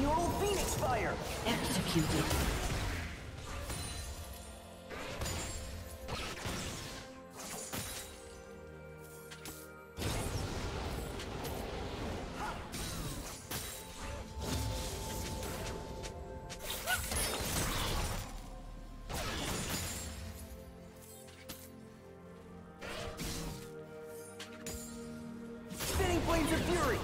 Neural Phoenix Fire! Executed. Spinning Blades of Fury!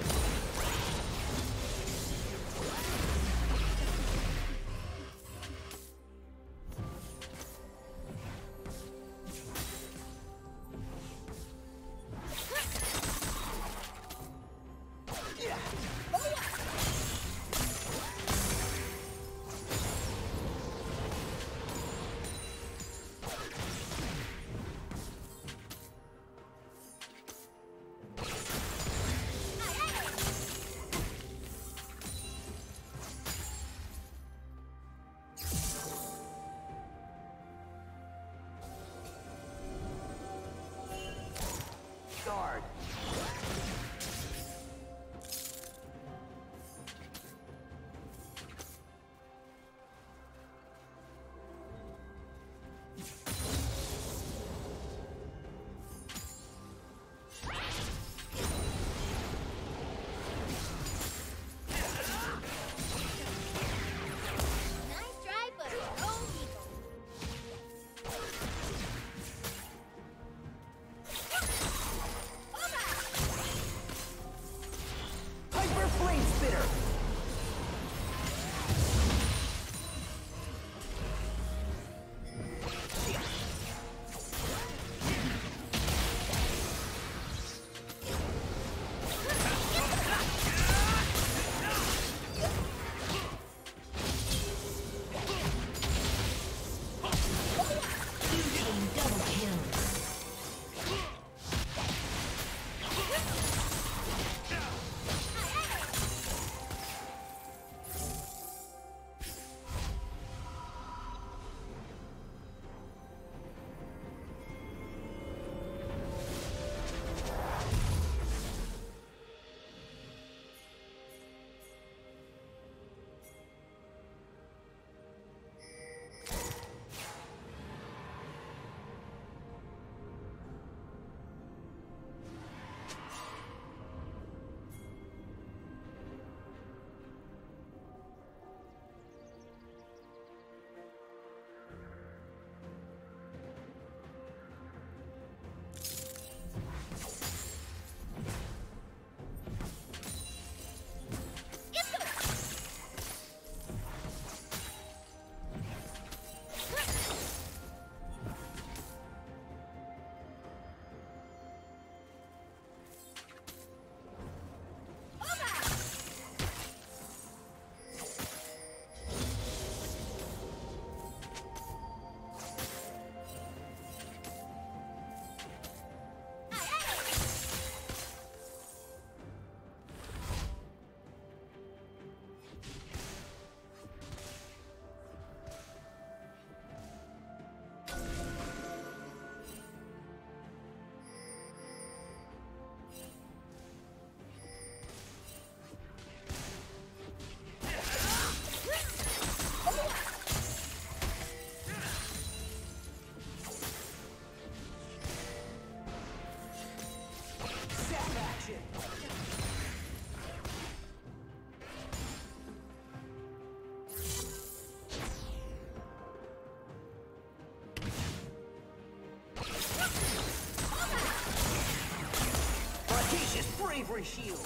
bravery shield.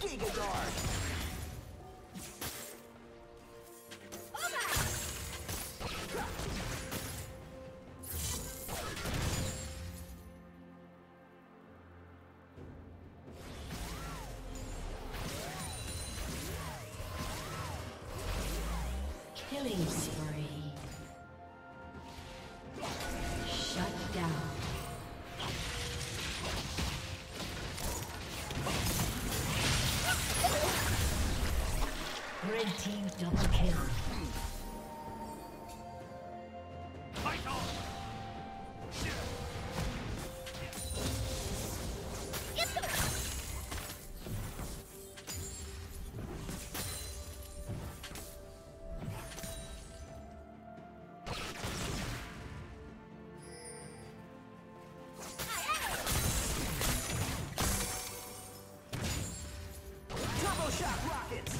Gigadar! Team double kill. Fight on! Get them! Double shot rockets!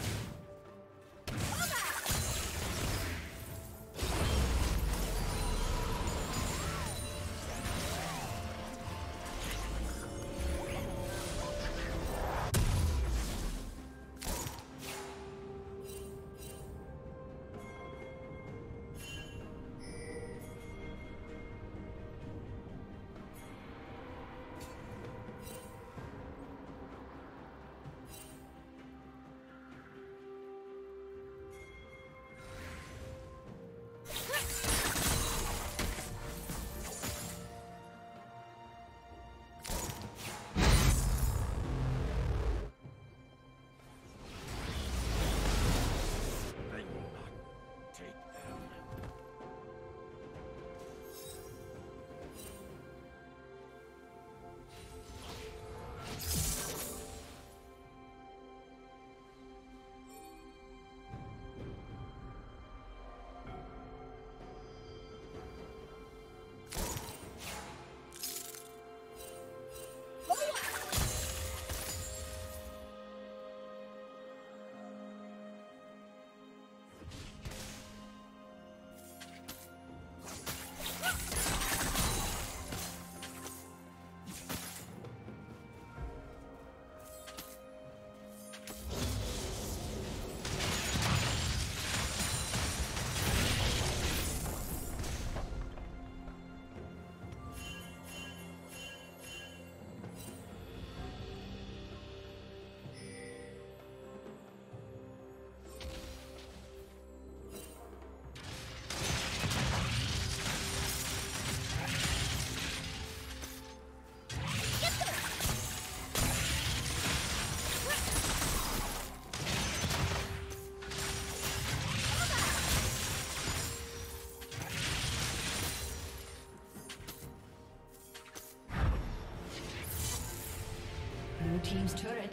team's turret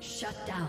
Shut down.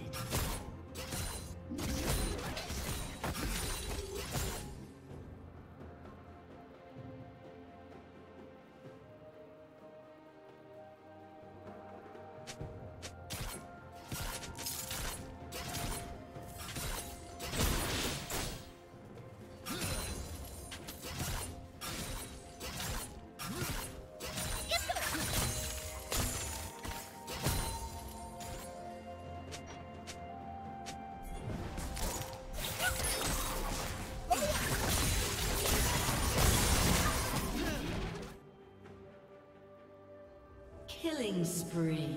Killing spree.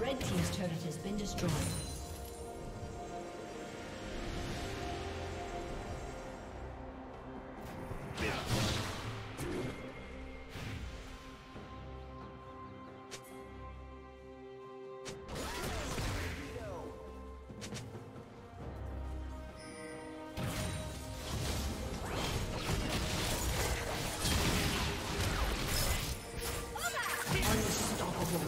Red team's turret has been destroyed. Unstoppable.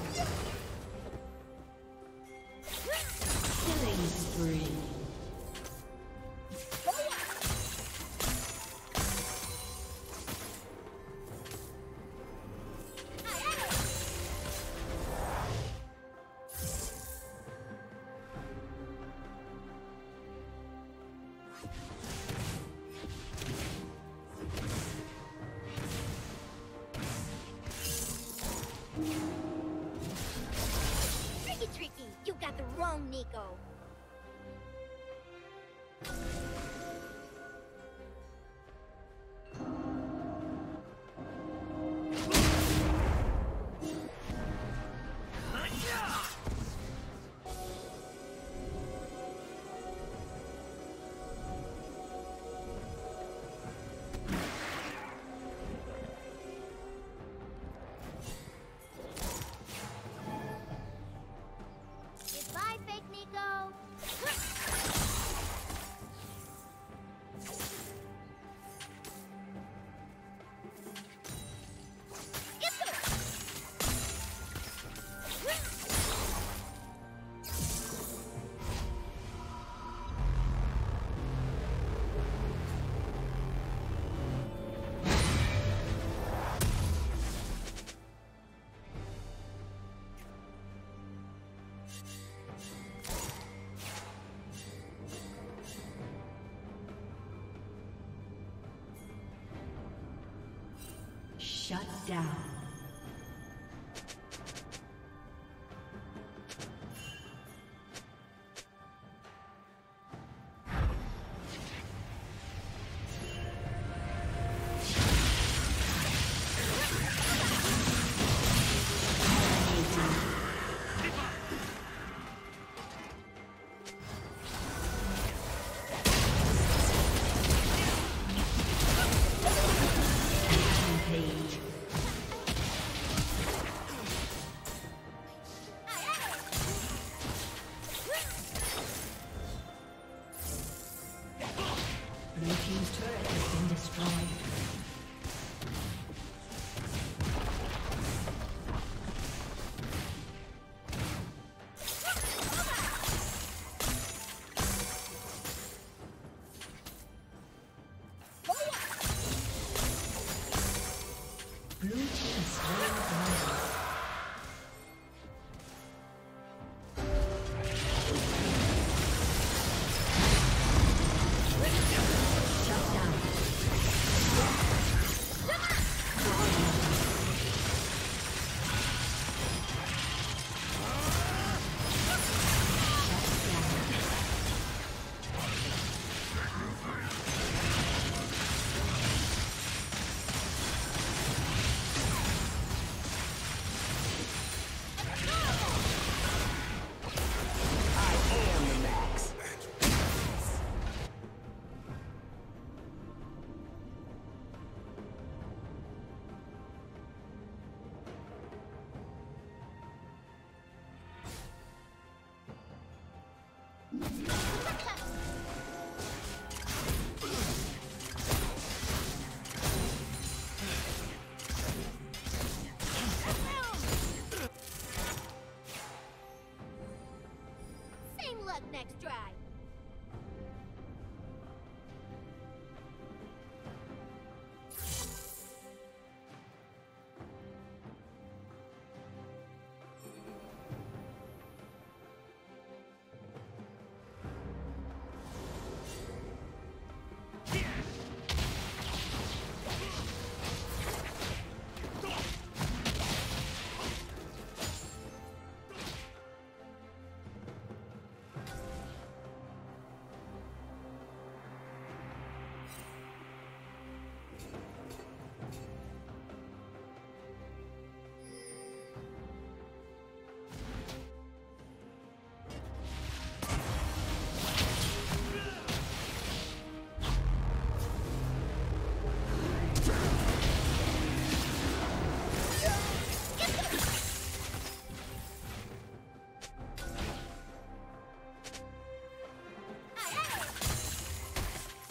Shut down. Next try.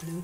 Blue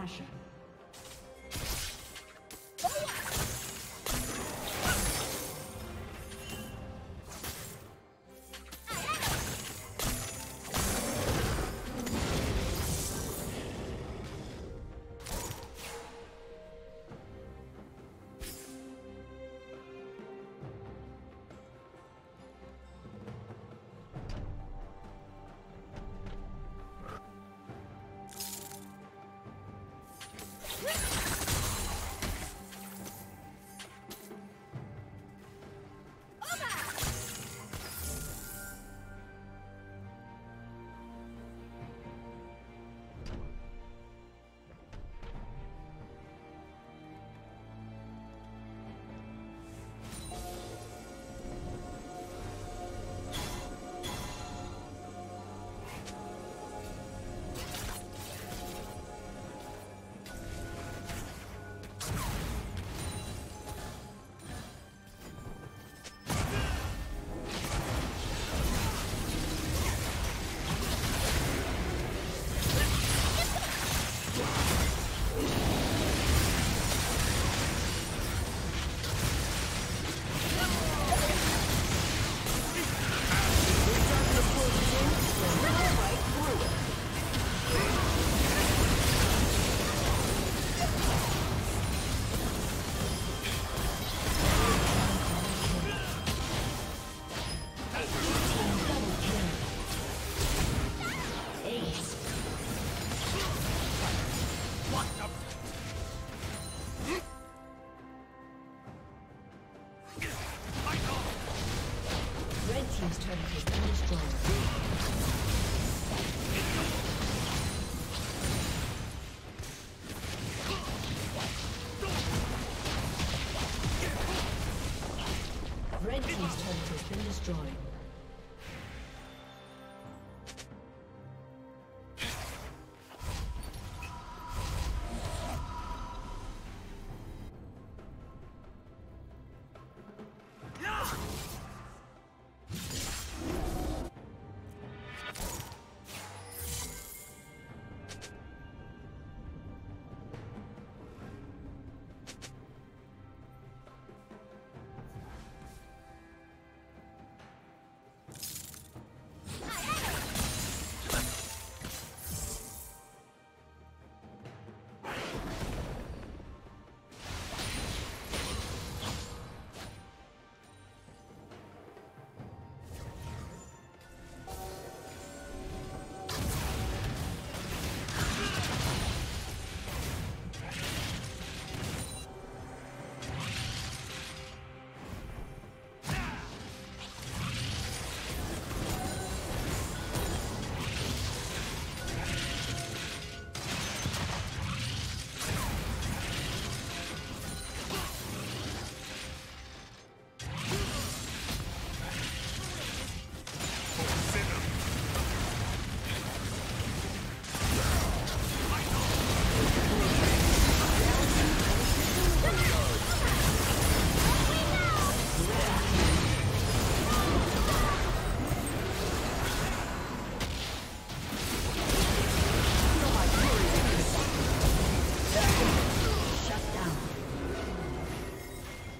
Nashor. Red team's turret has been destroyed.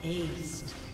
Aced.